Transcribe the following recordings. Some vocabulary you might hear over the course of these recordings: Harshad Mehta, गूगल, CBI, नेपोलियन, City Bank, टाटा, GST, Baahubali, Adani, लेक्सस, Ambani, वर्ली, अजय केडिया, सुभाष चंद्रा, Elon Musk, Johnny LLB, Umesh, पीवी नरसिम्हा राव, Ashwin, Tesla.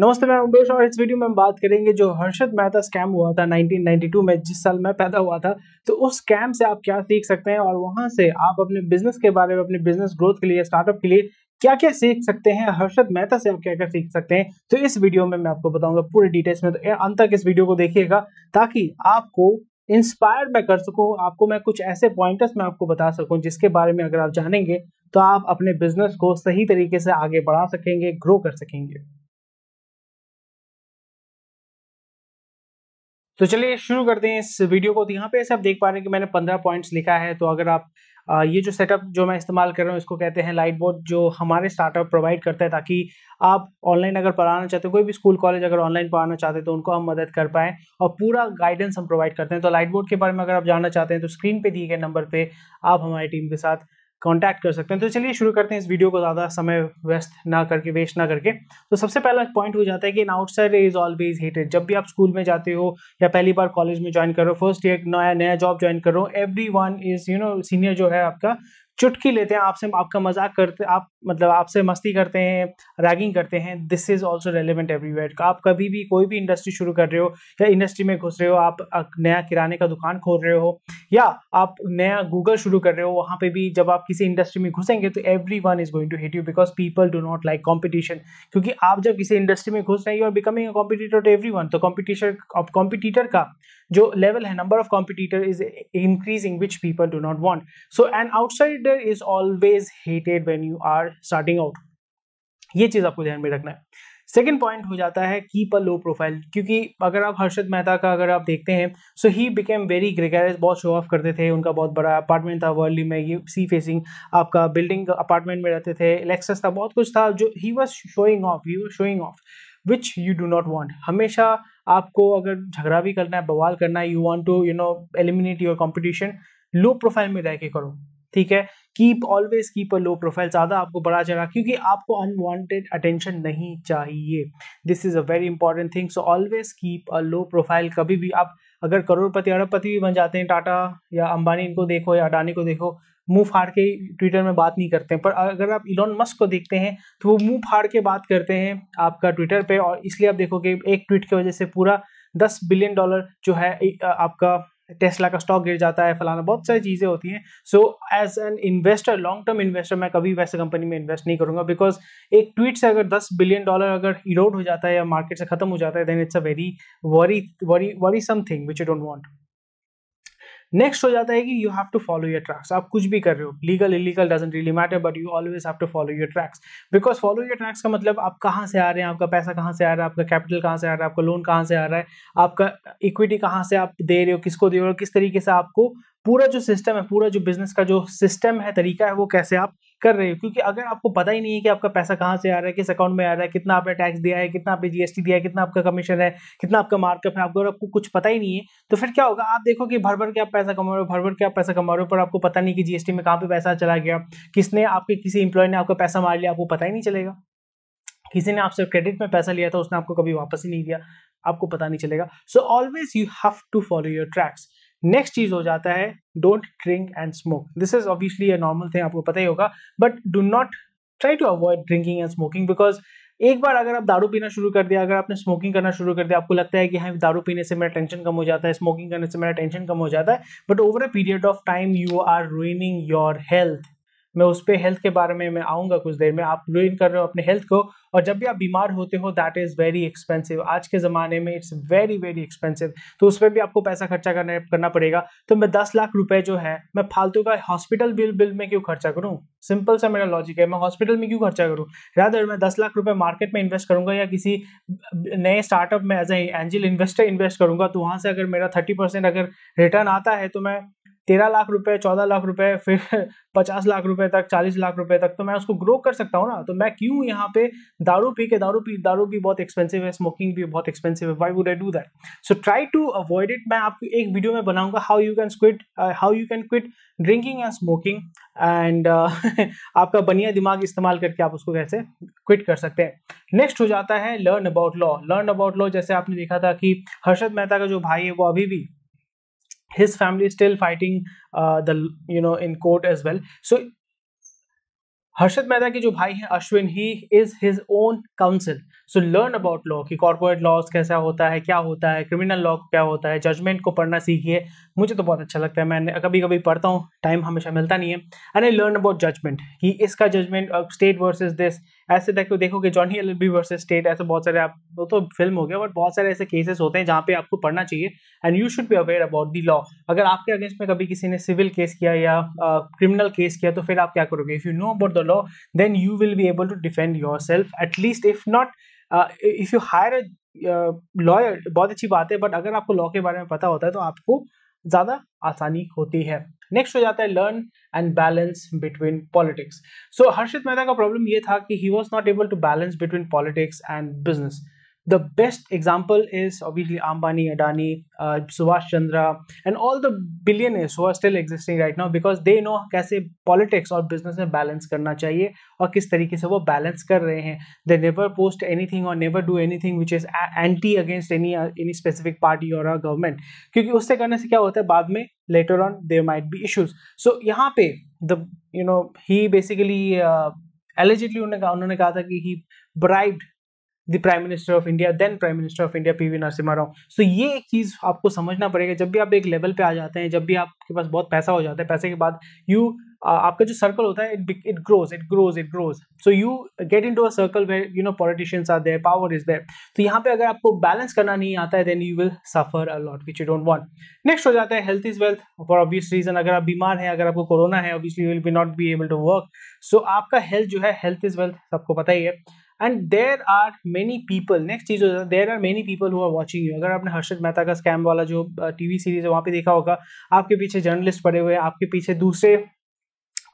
नमस्ते, मैं उमेश और इस वीडियो में हम बात करेंगे जो हर्षद मेहता स्कैम हुआ था 1992 में, जिस साल मैं पैदा हुआ था। तो उस स्कैम से आप क्या सीख सकते हैं और वहां से आप अपने बिजनेस के बारे में, अपने बिजनेस ग्रोथ के लिए, स्टार्टअप के लिए क्या क्या सीख सकते हैं, हर्षद मेहता से आप क्या क्या सीख सकते हैं, तो इस वीडियो में मैं आपको बताऊंगा पूरे डिटेल्स में। तो अंत तक इस वीडियो को देखिएगा ताकि आपको इंस्पायर मैं कर सकूं, आपको मैं कुछ ऐसे पॉइंटर्स मैं आपको बता सकूं जिसके बारे में अगर आप जानेंगे तो आप अपने बिजनेस को सही तरीके से आगे बढ़ा सकेंगे, ग्रो कर सकेंगे। तो चलिए शुरू करते हैं इस वीडियो को। तो यहाँ पे ऐसे आप देख पा रहे हैं कि मैंने 15 पॉइंट्स लिखा है। तो अगर आप ये जो सेटअप जो मैं इस्तेमाल कर रहा हूँ इसको कहते हैं लाइट बोर्ड, जो हमारे स्टार्टअप प्रोवाइड करता है ताकि आप ऑनलाइन अगर पढ़ाना चाहते हो, कोई भी स्कूल कॉलेज अगर ऑनलाइन पढ़ाना चाहते हैं तो उनको हम मदद कर पाएँ, और पूरा गाइडेंस हम प्रोवाइड करते हैं। तो लाइट बोर्ड के बारे में अगर आप जानना चाहते हैं तो स्क्रीन पर दिए गए नंबर पर आप हमारी टीम के साथ कॉन्टैक्ट कर सकते हैं। तो चलिए शुरू करते हैं इस वीडियो को ज़्यादा समय वेस्ट ना करके। तो सबसे पहला पॉइंट हो जाता है कि आउटसाइडर इज ऑलवेज हेटेड। जब भी आप स्कूल में जाते हो या पहली बार कॉलेज में ज्वाइन करो, फर्स्ट ईयर नया जॉब ज्वाइन करो, एवरीवन इज सीनियर जो है आपका चुटकी लेते हैं, आपसे आपका मजाक करते, आप मतलब आपसे मस्ती करते हैं, रैगिंग करते हैं। This is also relevant everywhere. आप कभी भी कोई भी इंडस्ट्री शुरू कर रहे हो या इंडस्ट्री में घुस रहे हो, आप नया किराने का दुकान खोल रहे हो या आप नया गूगल शुरू कर रहे हो, वहाँ पे भी जब आप किसी इंडस्ट्री में घुसेंगे तो everyone is going to hate you because people do not like competition. क्योंकि आप जब किसी इंडस्ट्री में घुस रहे हो और becoming a competitor to everyone, तो कॉम्पिटिटर का जो लेवल है, number of competitor is increasing, which people do not want. So an outsider is always hated when you are starting out, ये चीज आपको ध्यान में रखना है। सेकेंड पॉइंट हो जाता है कीप अ लो प्रोफाइल। क्योंकि अगर आप हर्षद मेहता का अगर आप देखते हैं, so he became very gregarious, बहुत शो ऑफ करते थे, उनका बहुत बड़ा अपार्टमेंट था वर्ली में, ये सी फेसिंग आपका बिल्डिंग अपार्टमेंट में रहते थे, लेक्सस था, बहुत कुछ था जो he was showing off which you do not want. हमेशा आपको अगर झगड़ा भी करना है, बवाल करना है, you want to eliminate your competition, low profile में रह के करो, ठीक है। Keep always keep a low profile, ज़्यादा आपको बढ़ा चढ़ा, क्योंकि आपको अनवांटेड अटेंशन नहीं चाहिए। This is a very important thing. So always keep a low profile. कभी भी आप अगर करोड़पति अरबपति भी बन जाते हैं, टाटा या अंबानी इनको देखो या अडानी को देखो, मुंह फाड़ के ट्विटर में बात नहीं करते हैं। पर अगर आप इलॉन मस्क को देखते हैं तो वो मुंह फाड़ के बात करते हैं आपका ट्विटर पे, और इसलिए आप देखोगे एक ट्वीट की वजह से पूरा $10 बिलियन जो है आपका टेस्ला का स्टॉक गिर जाता है, फलाना, बहुत सारी चीज़ें होती हैं। So as an investor, long term investor, मैं कभी वैसे कंपनी में इन्वेस्ट नहीं करूंगा बिकॉज एक ट्वीट से अगर $10 बिलियन अगर इरोड हो जाता है या मार्केट से खत्म हो जाता है, then it's a very worrisome thing which you don't want. Next हो जाता है कि you have to follow your tracks. आप कुछ भी कर रहे हो, legal illegal doesn't really matter, but you always have to follow your tracks because follow your tracks का मतलब आप कहाँ से आ रहे हैं, आपका पैसा कहाँ से आ रहा है, आपका कैपिटल कहाँ से आ रहा है, आपका लोन कहाँ से आ रहा है, आपका इक्विटी कहाँ से आप दे रहे हो, किसको दे रहे हो, किस तरीके से आपको पूरा जो सिस्टम है, पूरा जो बिजनेस का जो सिस्टम है, तरीका है, वो कैसे आप कर रहे हो। क्योंकि अगर आपको पता ही नहीं है कि आपका पैसा कहाँ से आ रहा है, किस अकाउंट में आ रहा है, कितना आपने टैक्स दिया है, कितना आपने जीएसटी दिया है, कितना आपका कमीशन है, कितना आपका मार्कअप है, आपको कुछ पता ही नहीं है, तो फिर क्या होगा, आप देखो कि भर भर के आप पैसा कमा रहे हो पर आपको पता नहीं कि जीएसटी में कहाँ पे पैसा चला गया, किसने आपके किसी एम्प्लॉय ने आपका पैसा मार लिया, आपको पता ही नहीं चलेगा, किसी ने आपसे क्रेडिट में पैसा लिया था, उसने आपको कभी वापस ही नहीं दिया, आपको पता नहीं चलेगा। So always you have to follow your tracks. Next चीज हो जाता है don't drink and smoke. This is obviously a normal thing, आपको पता ही होगा, but do not try to avoid drinking and smoking because एक बार अगर आप दारू पीना शुरू कर दिया, अगर आपने स्मोकिंग करना शुरू कर दिया, आपको लगता है कि हाँ दारू पीने से मेरा टेंशन कम हो जाता है, स्मोकिंग करने से मेरा टेंशन कम हो जाता है, but over a period of time you are ruining your health. मैं उस पर हेल्थ के बारे में मैं आऊँगा कुछ देर में। आप रुइन कर रहे हो अपने हेल्थ को, और जब भी आप बीमार होते हो दैट इज़ वेरी एक्सपेंसिव। आज के ज़माने में इट्स वेरी वेरी एक्सपेंसिव, तो उस पर भी आपको पैसा खर्चा करना पड़ेगा। तो मैं 10 लाख रुपए जो है मैं फालतू का हॉस्पिटल बिल में क्यों खर्चा करूँ, सिंपल सा मेरा लॉजिक है, मैं हॉस्पिटल में क्यों खर्चा करूँ, रादर मैं 10 लाख रुपए मार्केट में इन्वेस्ट करूँगा या किसी नए स्टार्टअप में as a angel investor invest करूँगा, तो वहाँ से अगर मेरा 30% अगर रिटर्न आता है तो मैं 13 लाख रुपए, 14 लाख रुपए, फिर 50 लाख रुपए तक, 40 लाख रुपए तक तो मैं उसको ग्रो कर सकता हूँ ना। तो मैं क्यों यहाँ पे दारू भी बहुत एक्सपेंसिव है, स्मोकिंग भी बहुत एक्सपेंसिव है, why would I do that. So try to avoid it. मैं आपको एक वीडियो में बनाऊंगा how you can quit drinking and smoking and आपका बढ़िया दिमाग इस्तेमाल करके आप उसको कैसे क्विट कर सकते हैं। नेक्स्ट हो जाता है लर्न अबाउट लॉ। जैसे आपने देखा था कि हर्षद मेहता का जो भाई है वो अभी भी his family is still fighting in court as well, so Harshad Mehta के जो भाई हैं Ashwin, he is his own council, so learn about law कि कॉर्पोरेट लॉस कैसा होता है, क्या होता है, क्रिमिनल लॉ क्या होता है, जजमेंट को पढ़ना सीखिए। मुझे तो बहुत अच्छा लगता है, मैं कभी कभी पढ़ता हूँ, टाइम हमेशा मिलता नहीं है। And I learn about judgement कि इसका जजमेंट स्टेट वर्सेस दिस, ऐसे तक देखो कि जॉनी एलएलबी वर्सेस स्टेट, ऐसे बहुत सारे आप वो तो फिल्म हो गया, बट बहुत सारे ऐसे केसेस होते हैं जहाँ पे आपको पढ़ना चाहिए। And you should be aware about the law. अगर आपके अगेंस्ट में कभी किसी ने सिविल केस किया या क्रिमिनल केस किया तो फिर आप क्या करोगे? If you know about the law then you will be able to defend your self at least. If not, if you hire a lawyer, बहुत अच्छी बात है, बट अगर आपको लॉ के बारे में पता होता है तो आपको ज़्यादा आसानी होती है। नेक्स्ट हो जाता है learn and balance between politics. So Harshad Mehta का प्रॉब्लम ये था कि he was not able to balance between politics and business. The best example is obviously Ambani, Adani, सुभाष चंद्रा and all the billionaires who are still existing right now, because they know कैसे politics और business में balance करना चाहिए और किस तरीके से वो बैलेंस कर रहे हैं। दे नेवर पोस्ट एनीथिंग और never do anything which is anti against any specific party और अ गवर्नमेंट, क्योंकि उससे करने से क्या होता है, बाद में later on there might be issues. So यहाँ पे the you know he basically allegedly उन्होंने कहा था कि he bribed the prime minister of India, then prime minister of India पीवी नरसिम्हा राव। So ये एक चीज़ आपको समझना पड़ेगा, जब भी आप एक लेवल पे आ जाते हैं, जब भी आपके पास बहुत पैसा हो जाता है, पैसे के बाद आपका जो सर्कल होता है it grows, so you get into a circle where you know politicians are there, power is there. तो यहाँ पे अगर आपको बैलेंस करना नहीं आता है then you will suffer a lot which you don't want. Next हो जाता है health is wealth for obvious reason. अगर आप बीमार हैं, अगर आपको कोरोना है, obviously you will be not be able to work. So आपका हेल्थ जो है, हेल्थ इज वेल्थ, सबको पता ही है। And there are many people, next चीज़ हो जाता है there are many people who are watching you. अगर आपने हर्षद मेहता का स्कैम वाला जो टीवी सीरीज है वहाँ पे देखा होगा, आपके पीछे जर्नलिस्ट पड़े हुए हैं, आपके पीछे दूसरे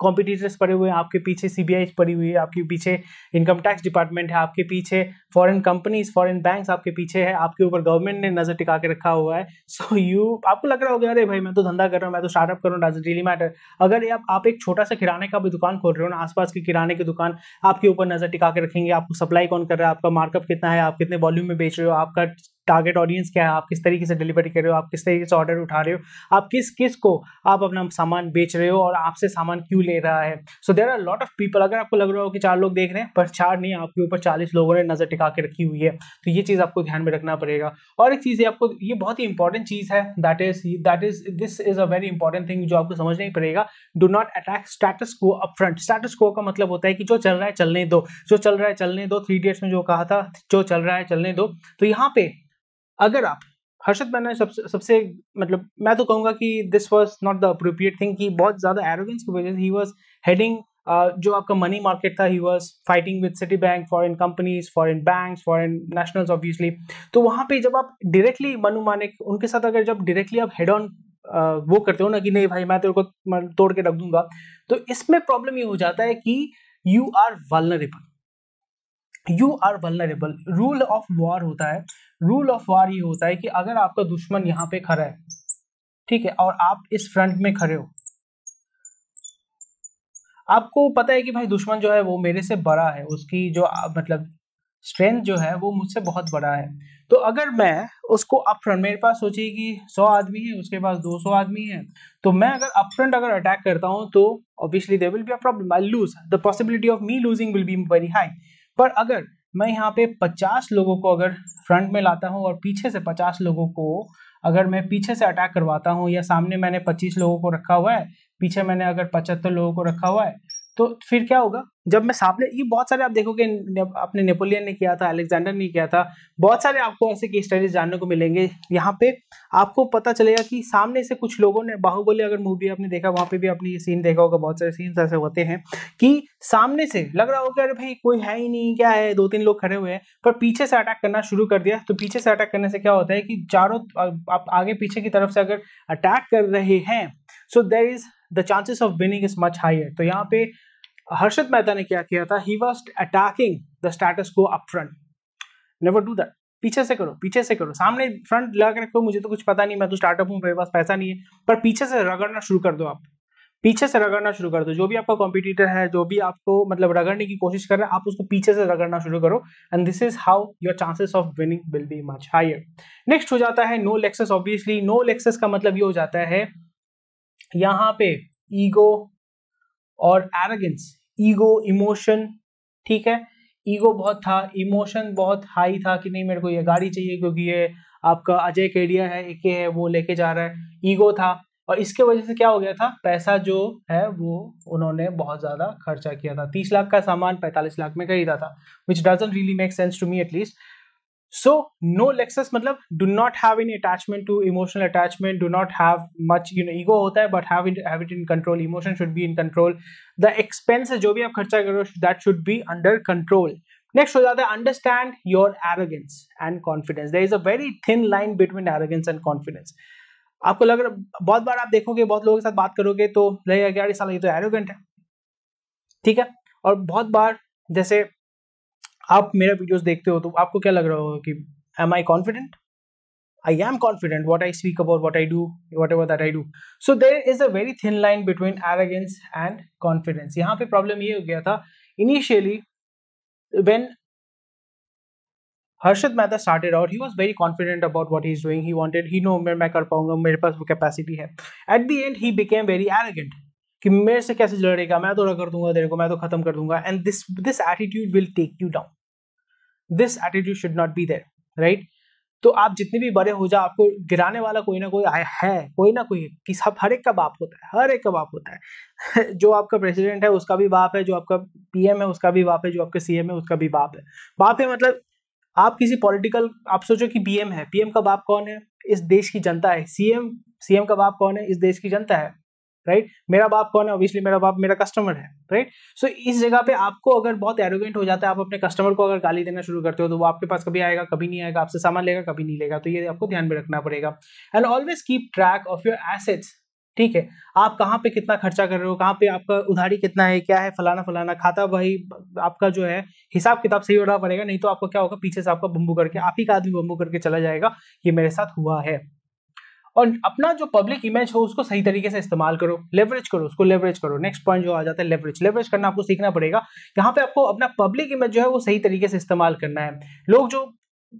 कॉम्पिटिटर्स पड़े हुए हैं, आपके पीछे CBI पड़ी हुई है, आपके पीछे इनकम टैक्स डिपार्टमेंट है, आपके पीछे फॉरेन कंपनीज, फॉरेन बैंक्स आपके पीछे है, आपके ऊपर गवर्नमेंट ने नज़र टिका के रखा हुआ है। सो यू आपको लग रहा होगा अरे भाई मैं तो धंधा कर रहा हूँ, मैं तो स्टार्टअप कर रहा हूँ, डजंट रियली मैटर। अगर आप एक छोटा सा किराने का भी दुकान खोल रहे हो ना, आसपास की किराने की दुकान आपके ऊपर नज़र टिका के रखेंगे, आपको सप्लाई कौन कर रहा है, आपका मार्कअप कितना है, आप कितने वॉल्यूम में बेच रहे हो, आपका टारगेट ऑडियंस क्या है, आप किस तरीके से डिलीवरी कर रहे हो, आप किस तरीके से ऑर्डर उठा रहे हो, आप किस को आप अपना सामान बेच रहे हो और आपसे सामान क्यों ले रहा है। So there are lot of people. अगर आपको लग रहा हो कि 4 लोग देख रहे हैं, पर 4 नहीं, आपके ऊपर 40 लोगों ने नज़र टिका के रखी हुई है। तो ये चीज़ आपको ध्यान में रखना पड़ेगा। और एक चीज़ आपको, ये बहुत ही इंपॉर्टेंट चीज़ है, this is a very important thing जो आपको समझना ही पड़ेगा। Do not attack status quo upfront. Status quo का मतलब होता है कि जो चल रहा है चलने दो, जो चल रहा है चलने दो, 3 इडियट्स में जो कहा था, जो चल रहा है चलने दो। तो यहाँ पे अगर आप हर्षद मेहता सबसे मतलब मैं तो कहूँगा कि this was not the appropriate thing, कि बहुत ज़्यादा एरोगेंस की वजह से ही वॉज हेडिंग जो आपका मनी मार्केट था, he was fighting with Citibank, foreign companies, foreign banks, foreign nationals obviously. तो वहाँ पे जब आप डायरेक्टली मनुमाने उनके साथ अगर जब डायरेक्टली आप हेड ऑन वो करते हो ना कि नहीं भाई मैं तेरे को तोड़ के रख दूंगा, तो इसमें प्रॉब्लम ये हो जाता है कि you are vulnerable. Rule of war होता है, रूल ऑफ वॉर ये होता है कि अगर आपका दुश्मन यहाँ पे खड़ा है, ठीक है, और आप इस फ्रंट में खड़े हो, आपको पता है कि भाई दुश्मन जो है वो मेरे से बड़ा है, उसकी जो मतलब स्ट्रेंथ जो है वो मुझसे बहुत बड़ा है, तो अगर मैं उसको अपफ्रंट, मेरे पास सोचिए कि 100 आदमी है, उसके पास 200 आदमी है, तो मैं अगर अपफ्रंट अगर अटैक करता हूँ तो obviously there will be a problem, I lose, the possibility of me losing will be very high. पर अगर मैं यहाँ पे 50 लोगों को अगर फ्रंट में लाता हूँ और पीछे से 50 लोगों को अगर मैं पीछे से अटैक करवाता हूँ, या सामने मैंने 25 लोगों को रखा हुआ है, पीछे मैंने अगर 75 लोगों को रखा हुआ है, तो फिर क्या होगा? जब मैं सामने, ये बहुत सारे आप देखोगे, अपने नेपोलियन ने किया था, अलेक्जेंडर ने किया था, बहुत सारे आपको ऐसे केस स्टडीज जानने को मिलेंगे। यहाँ पे आपको पता चलेगा कि सामने से कुछ लोगों ने, बाहुबली अगर मूवी आपने देखा, वहाँ पे भी आपने ये सीन देखा होगा, बहुत सारे सीन्स ऐसे होते हैं कि सामने से लग रहा होगा अरे भाई कोई है ही नहीं, क्या है 2-3 लोग खड़े हुए हैं, पर पीछे से अटैक करना शुरू कर दिया। तो पीछे से अटैक करने से क्या होता है कि चारों आप आगे पीछे की तरफ से अगर अटैक कर रहे हैं, so there is the chances of winning is much higher. तो यहाँ पे हर्षद मेहता ने क्या किया था, he was attacking the status quo upfront. Never do that. पीछे से करो, पीछे से करो, सामने फ्रंट लग रखो, मुझे तो कुछ पता नहीं, मैं तो स्टार्टअप हूँ, मेरे पास पैसा नहीं है, पर पीछे से रगड़ना शुरू कर दो, आप पीछे से रगड़ना शुरू कर दो, जो भी आपका कॉम्पिटिटर है, जो भी आपको मतलब रगड़ने की कोशिश कर रहा है, आप उसको पीछे से रगड़ना शुरू करो, and this is how your chances of winning will be much higher. Next हो जाता है no Lexus. Obviously no Lexus का मतलब ये हो जाता है यहाँ पे ईगो और एरोगेंस, ईगो, इमोशन, ठीक है, ईगो बहुत था, इमोशन बहुत हाई था कि नहीं मेरे को ये गाड़ी चाहिए क्योंकि ये आपका अजय केडिया है, एक है वो लेके जा रहा है, ईगो था। और इसके वजह से क्या हो गया था, पैसा जो है वो उन्होंने बहुत ज़्यादा खर्चा किया था, 30 लाख का सामान 45 लाख में खरीदा था, which doesn't really make sense to me at least. So no लेक्सस मतलब do not have any attachment to emotional attachment, do not have much, you know ego होता है but have it in control, emotion should be in control, the expense जो भी आप खर्चा करो that should be under control. Next हो जाता है understand your arrogance and confidence, there is a very thin line between arrogance and confidence. आपको लग रहा, बहुत बार आप देखोगे, बहुत लोगों के साथ बात करोगे तो लगेगा कि यार साला ये तो एरोगेंट है, ठीक है। और बहुत बार जैसे आप मेरा वीडियोस देखते हो तो आपको क्या लग रहा होगा कि am I confident, I am confident, what I speak about, what I do, whatever that I do. So there is a very thin line between arrogance and confidence. यहाँ पे प्रॉब्लम ये हो गया था initially when Harshad Mehta started out, he was very confident about what he's doing. He wanted, he know मैं कर पाऊंगा, मेरे पास वो कैपेसिटी है। At the end, he became very arrogant कि मेरे से कैसे लड़ेगा, मैं तो रगड़ दूंगा तेरे को, मैं तो खत्म कर दूंगा। And this attitude will take you down. This attitude should not be there, right? तो आप जितने भी बड़े हो जाओ, आपको गिराने वाला कोई ना कोई है, कोई ना कोई कि सब, हर एक का बाप होता है, हर एक का बाप होता है। जो आपका प्रेसिडेंट है उसका भी बाप है, जो आपका PM है उसका भी बाप है, जो आपका CM है उसका भी बाप है। बाप है मतलब आप किसी पॉलिटिकल, आप सोचो कि PM है, PM का बाप कौन है, इस देश की जनता है। CM का बाप कौन है, इस देश की जनता है, राइट। मेरा बाप कौन है, ऑब्वियसली मेरा बाप मेरा कस्टमर है, राइट। सो इस जगह पे आपको अगर बहुत एरोगेंट हो जाता है, आप अपने कस्टमर को अगर गाली देना शुरू करते हो तो वो आपके पास कभी आएगा कभी नहीं आएगा, आपसे सामान लेगा कभी नहीं लेगा। तो ये आपको ध्यान में रखना पड़ेगा। And always keep track of your assets, ठीक है, आप कहाँ पे कितना खर्चा कर रहे हो, कहाँ पे आपका उधारी कितना है, क्या है, फलाना फलाना, खाता भाई आपका जो है हिसाब किताब सही होना पड़ेगा, नहीं तो आपको क्या होगा, पीछे से आपका बम्बू करके, आप ही का आदमी बम्बू करके चला जाएगा। ये मेरे साथ हुआ है। और अपना जो पब्लिक इमेज हो उसको सही तरीके से इस्तेमाल करो, लेवरेज करो, उसको लेवरेज करो। नेक्स्ट पॉइंट जो आ जाता है, लेवरेज। लेवरेज करना आपको सीखना पड़ेगा। यहाँ पे आपको अपना पब्लिक इमेज जो है वो सही तरीके से इस्तेमाल करना है। लोग जो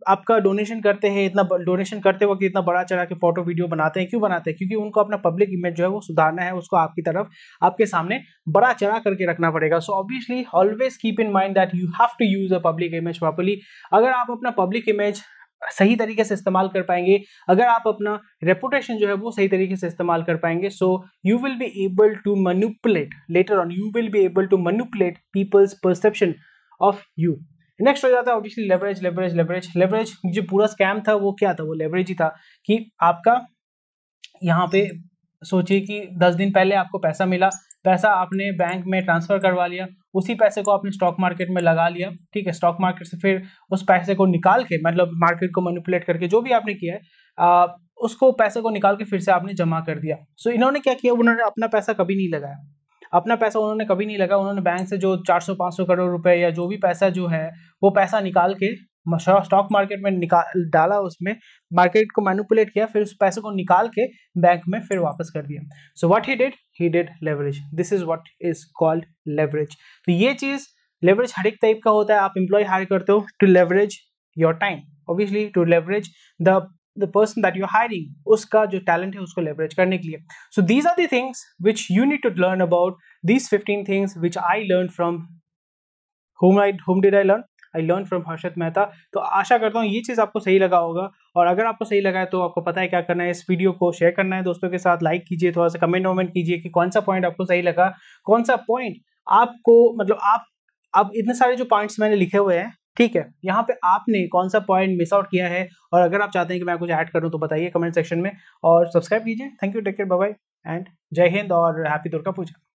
आपका डोनेशन करते हैं, इतना डोनेशन करते वक्त इतना बड़ा चढ़ा के फोटो वीडियो बनाते हैं, क्यों बनाते हैं? क्योंकि उनको अपना पब्लिक इमेज जो है वो सुधारना है, उसको आपकी तरफ, आपके सामने बड़ा चढ़ा करके रखना पड़ेगा। So obviously always keep in mind that you have to use a public image properly. अगर आप अपना पब्लिक इमेज सही तरीके से इस्तेमाल कर पाएंगे, अगर आप अपना रेपुटेशन जो है वो सही तरीके से इस्तेमाल कर पाएंगे, so you will be able to manipulate later on, you will be able to manipulate people's perception of you. Next हो जाता है obviously leverage. Leverage leverage leverage जो पूरा स्कैम था वो क्या था, वो लेवरेज ही था कि आपका यहाँ पे सोचिए कि 10 दिन पहले आपको पैसा मिला, पैसा आपने बैंक में ट्रांसफर करवा लिया, उसी पैसे को आपने स्टॉक मार्केट में लगा लिया, ठीक है। स्टॉक मार्केट से फिर उस पैसे को निकाल के, मतलब मार्केट को मैनिपुलेट करके जो भी आपने किया है, उसको पैसे को निकाल के फिर से आपने जमा कर दिया। सो इन्होंने क्या किया, उन्होंने अपना पैसा कभी नहीं लगाया, अपना पैसा उन्होंने कभी नहीं लगा। उन्होंने बैंक से जो 400-500 करोड़ रुपए या जो भी पैसा जो है वो पैसा निकाल के स्टॉक मार्केट में डाला, उसमें मार्केट को मैनिपुलेट किया, फिर उस पैसे को निकाल के बैंक में फिर वापस कर दिया। So what he did leverage. This is what is called leverage. तो ये चीज लेवरेज हर एक टाइप का होता है। आप एम्प्लॉय हायर करते हो to leverage your time, obviously to leverage the person that you're hiring, उसका जो talent है उसको leverage करने के लिए। So these are the things which you need to learn about, these 15 things which I learned from, whom did I learn? I learned from Harshad Mehta। तो आशा करता हूँ ये चीज़ आपको सही लगा होगा, और अगर आपको सही लगा है तो आपको पता है क्या करना है, इस वीडियो को शेयर करना है दोस्तों के साथ, लाइक कीजिए, थोड़ा सा कमेंट वमेंट कीजिए कि कौन सा पॉइंट आपको सही लगा, कौन सा पॉइंट आपको, मतलब आप इतने सारे जो पॉइंट्स मैंने लिखे हुए हैं, ठीक है, यहाँ पे आपने कौन सा पॉइंट मिस आउट किया है, और अगर आप चाहते हैं कि मैं कुछ ऐड करूँ तो बताइए कमेंट सेक्शन में, और सब्सक्राइब कीजिए। Thank you, take care, bye bye and जय हिंद और हैप्पी दुर्गा पूजा।